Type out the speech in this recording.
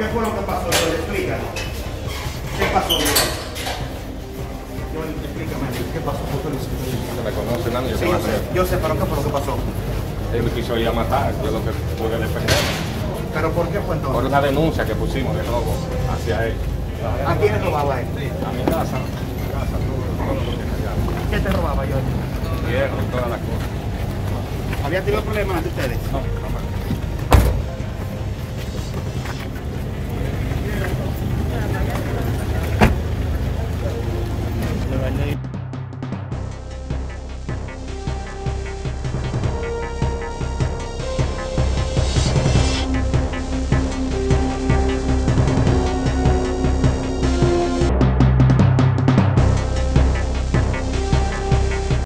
¿Qué fue lo que pasó? Yo le explico. ¿Qué pasó? Yo le explico, ¿qué pasó? Se me conoce, mano, yo sé. Yo sé, pero ¿qué fue lo que pasó? Él me quiso ir a matar, yo lo que pude defender. ¿Pero por qué fue entonces? Por una denuncia que pusimos de robo hacia él. ¿A quién robaba él? A mi casa. ¿Qué te robaba yo? Hierro, todas las cosas. ¿Había tenido problemas ante ustedes? No.